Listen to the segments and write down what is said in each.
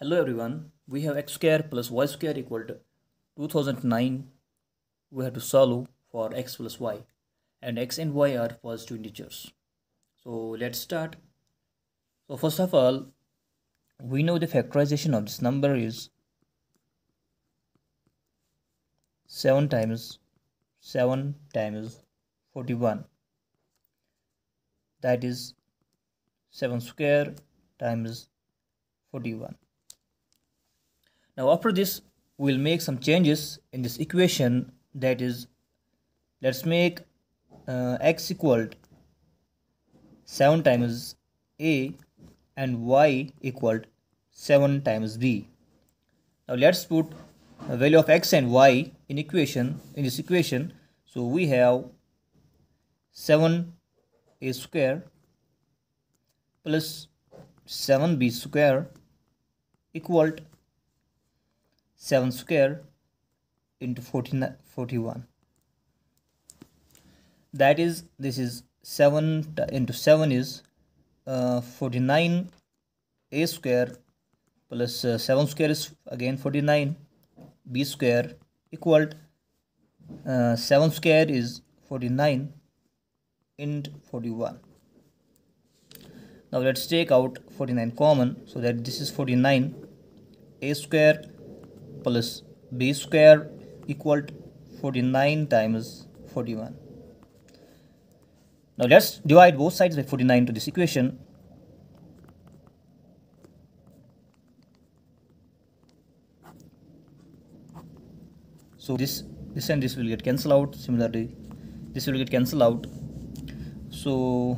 Hello everyone, we have x square plus y square equal to 2009. We have to solve for x plus y, and x and y are positive integers. So let's start. So first of all, we know the factorization of this number is 7 times 7 times 41, that is 7 square times 41. Now after this, we'll make some changes in this equation. That is, let's make x equal to 7 times a and y equal to 7 times b. Now let's put a value of x and y in this equation. So we have 7a square plus 7b square equal to 7 square into 41. That is, this is 7 into 7 is 49. A square plus 7 square is again 49. B square equal to 7 square is 49 into 41. Now let's take out 49 common, so that this is 49. A square plus b square equal to 49 times 41. Now let's divide both sides by 49 to this equation. So this and this will get cancelled out. Similarly, this will get cancelled out. So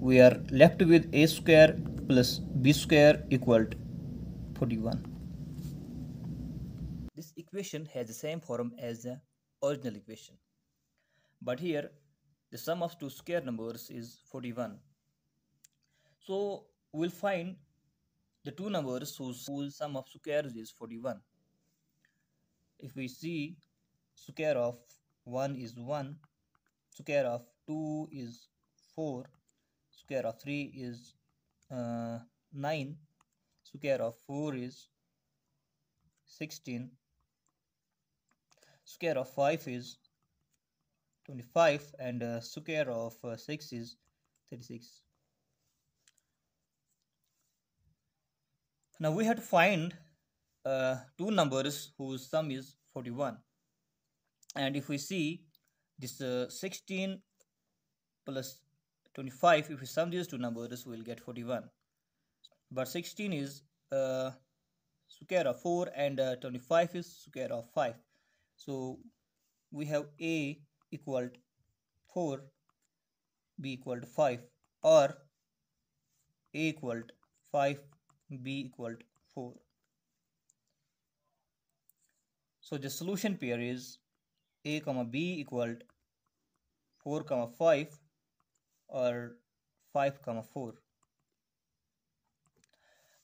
we are left with a square plus b square equal to 41. This equation has the same form as the original equation, but here the sum of two square numbers is 41. So we'll find the two numbers whose sum of squares is 41. If we see, square of 1 is 1, square of 2 is 4, square of 3 is 9, square of 4 is 16, square of 5 is 25, and square of 6 is 36. Now we have to find two numbers whose sum is 41. And if we see this 16 plus 25, if we sum these two numbers, we will get 41. But 16 is square of 4 and 25 is square of 5. So we have a equal to 4, b equal to 5, or a equal to 5, b equal to 4. So the solution pair is a comma b equal to 4 comma 5 or 5 comma 4.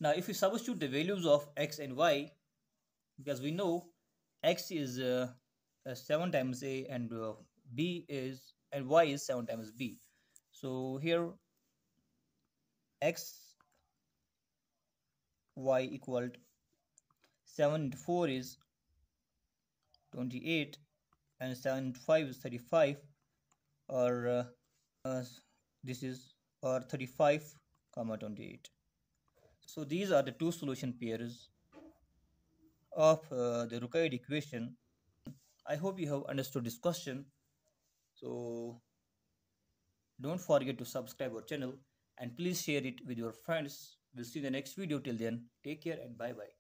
Now if we substitute the values of x and y, because we know x is 7 times a and y is 7 times b. So here x y equal to 7 into 4 is 28 and 7 into 5 is 35, or this is 35 comma 28. So these are the two solution pairs of the Rukayde equation. I hope you have understood this question. So don't forget to subscribe our channel and please share it with your friends. We'll see you in the next video. Till then, take care and bye bye.